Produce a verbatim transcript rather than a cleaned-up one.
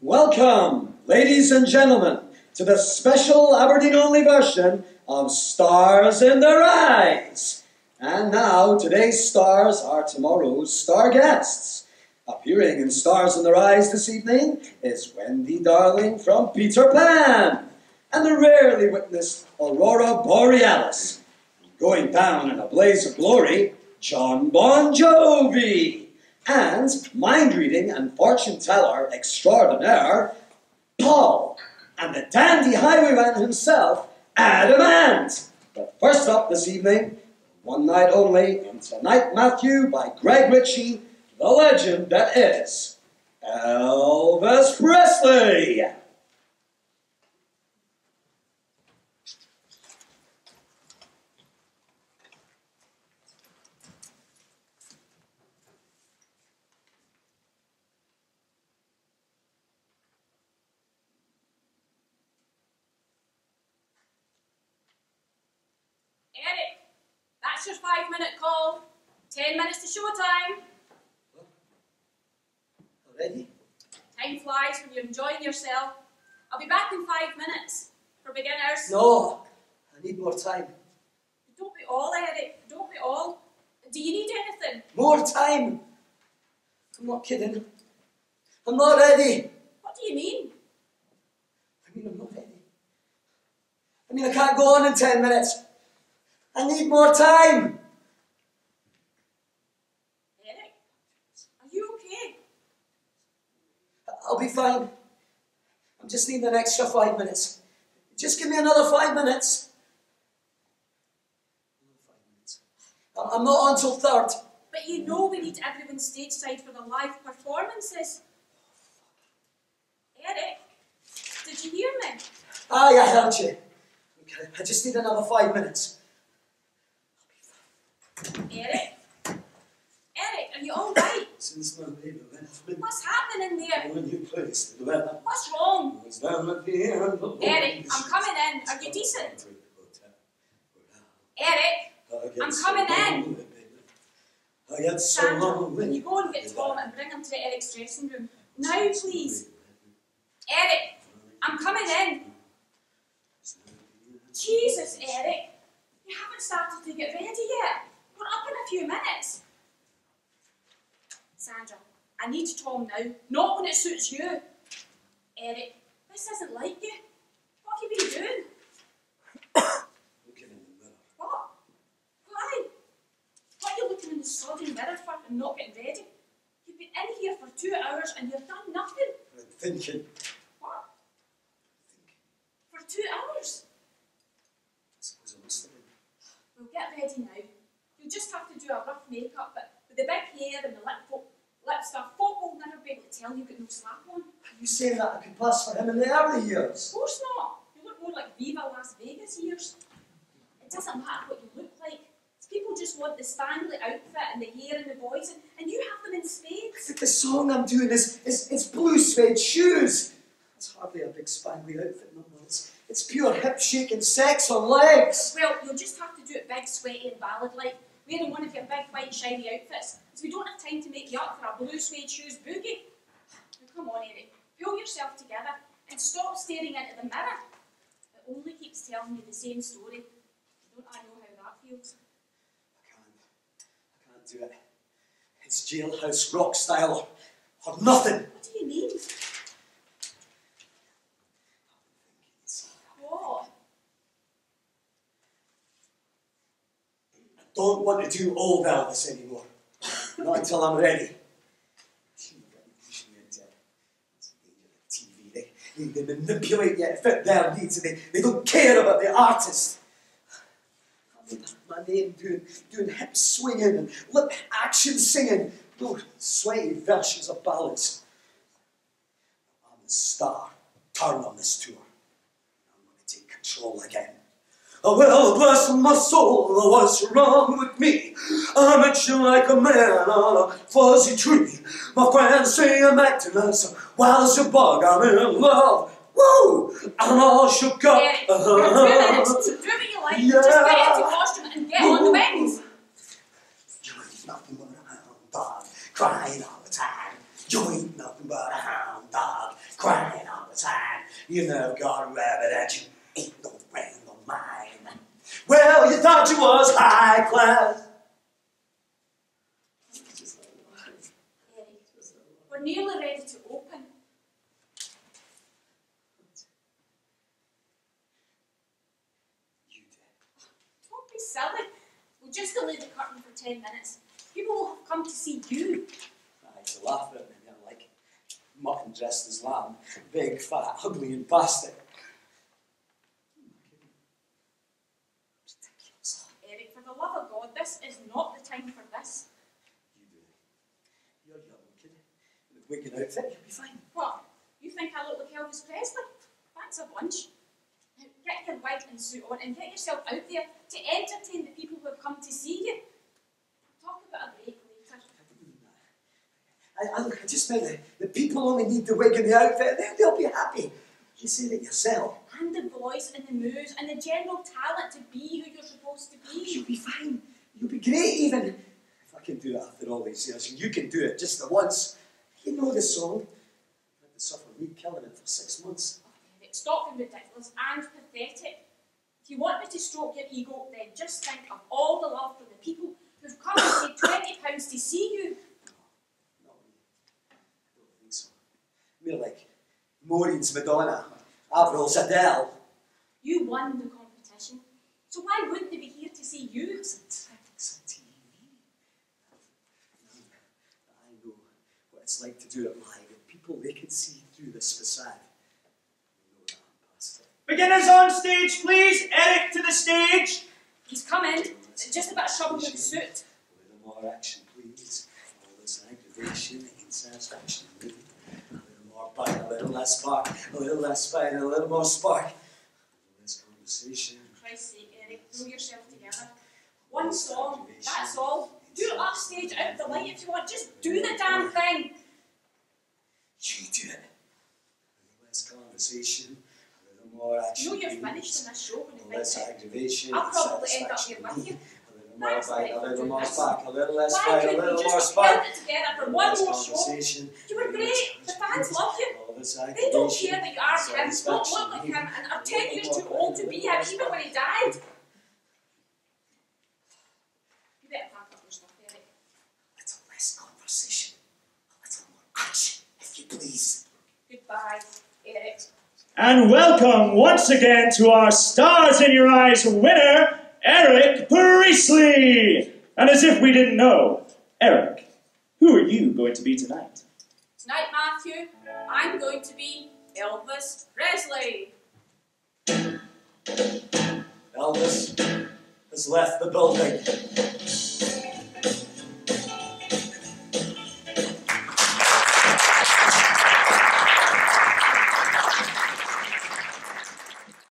Welcome, ladies and gentlemen, to the special Aberdeen-only version of Stars in Their Eyes. And now, today's stars are tomorrow's star guests. Appearing in Stars in Their Eyes this evening is Wendy Darling from Peter Pan, and the rarely witnessed Aurora Borealis. Going down in a blaze of glory, John Bon Jovi. And mind-reading and fortune-teller extraordinaire, Paul, and the dandy highwayman himself, Adam Ant. But first up this evening, one night only, in Tonight Matthew by Greg Ritchie, the legend that is Elvis Presley. Eric, that's your five-minute call. Ten minutes to showtime. Well, already? Time flies when you're enjoying yourself. I'll be back in five minutes for beginners. No, I need more time. Don't be all, Eric. Don't be all. Do you need anything? More time? I'm not kidding. I'm not ready. What do you mean? I mean, I'm not ready. I mean, I can't go on in ten minutes. I need more time! Eric, are you okay? I'll be fine. I'm just needing an extra five minutes. Just give me another five minutes. Five minutes. I'm not on till third. But you know we need everyone stage side for the live performances. Eric, did you hear me? Aye, I heard you. Okay, I just need another five minutes. Eric? Eric, are you alright? Since my baby left me. What's happening in there? When you place the weather. What's wrong? It's down at the end of Eric, I'm coming in. Are you decent? Eric, I'm coming in. I get so long. Can you go and get Tom and bring him to the Eric's dressing room? Now, please. Eric, I'm coming in. Jesus, Eric. You haven't started to get ready yet. We're up in a few minutes. Sandra, I need Tom now, not when it suits you. Eric, this isn't like you. What have you been doing? Looking in the mirror. What? Why? What are you looking in the sodding mirror for and not getting ready? You've been in here for two hours and you've done nothing. I'm thinking. What? I'm thinking. For two hours? I suppose I must have been. We'll get ready now. You just have to do a rough makeup, but with the big hair and the lip, lip stuff, folk will never be able to tell you've got no slap on. Are you saying that I could pass for him in the early years? Of course not. You look more like Viva Las Vegas years. It doesn't matter what you look like. People just want the spangly outfit and the hair and the boys, and, and you have them in spades. The song I'm doing is, is, is blue suede shoes. That's hardly a big spangly outfit, no, no. It's, it's pure hip-shaking sex on legs. Well, you'll just have to do it big, sweaty and ballad-like. Wearing one of your big, white, shiny outfits, because we don't have time to make you up for a blue suede shoes boogie. Now come on, Eric, pull yourself together and stop staring into the mirror. It only keeps telling you the same story. Don't I know how that feels? I can't. I can't do it. It's jailhouse rock style or, or nothing. What do you mean? I don't want to do old Elvis anymore. Not until I'm ready. T V, they, they, they manipulate you to fit their needs, and they, they don't care about the artist. I made my name doing, doing hip swinging and lip action singing. No sweaty versions of ballads. I'm the star. Turn on this tour. I'm going to take control again. Oh, well, bless my soul, what's wrong with me? I'm acting like a man on a fuzzy tree. My friends say I'm acting as wild as a bug. I'm in love. Woo! I'm all shook up. Yeah, uh -huh. You're two minutes. Do what you like. Yeah. Just get into costume and get Ooh. on the wings. You ain't nothing but a hound dog, crying all the time. You ain't nothing but a hound dog, crying. You know, gone rabbit at you. Ain't no brain of mine. Well, you thought you was high class. We're nearly ready to open. You did. Don't be silly. We'll just delay the curtain for ten minutes. People will have come to see you. I used to laugh at me. I'm like mutton dressed as lamb, big, fat, ugly, and plastic. Ridiculous. Eric, for the love of God, this is not the time for this. You do. You're young, kid. With wicked outfit, you'll be fine. What? You think I look like Elvis Presley? That's a bunch. Now get your wig and suit on and get yourself out there to entertain the people who have come to see you. Talk about a break later. I, I, look, I just meant that the people only need the wig and the outfit. They'll, they'll be happy. You see that yourself. And the voice and the moves and the general talent to be who you're supposed to be. You'll be fine. You'll be great even. If I can do it after all these years, you can do it just the once. You know the song. I had to suffer me killing it for six months. Stop being ridiculous and pathetic. If you want me to stroke your ego, then just think of all the love from the people who've come and paid twenty pounds to see you. No, not really. I don't think so. We're like Maureen's Madonna, Avril's Adele. You won the competition, so why wouldn't they be here to see you? It's on T V. I know what it's like to do it live, and people, they can see through this facade. Beginners on stage, please. Eric to the stage. He's coming. Just about shoveling the suit. A little more action, please. All this aggravation and insatisfaction. A little more bite, a little less spark, a little less bite, a little more spark. A little less conversation. For Christ's sake, Eric, throw yourself together. One song, that's all. Do it upstage, out of the light if you want. Just do the damn thing. You do it. A little less conversation. You know you're finished in this show when you think I'll probably end up here with you. A little more bite, a little more back, a little less bite, a little more spark. For one more show. You were great. The fans love you. They don't care that you are him, don't look like him, and are ten years too old to be him, even when he died. You better pack up your stuff, Eric. A little less conversation, a little more action, if you please. Goodbye, Eric. And welcome once again to our Stars in Your Eyes winner, Eric Priestley. And as if we didn't know, Eric, who are you going to be tonight? Tonight, Matthew, I'm going to be Elvis Presley. Elvis has left the building.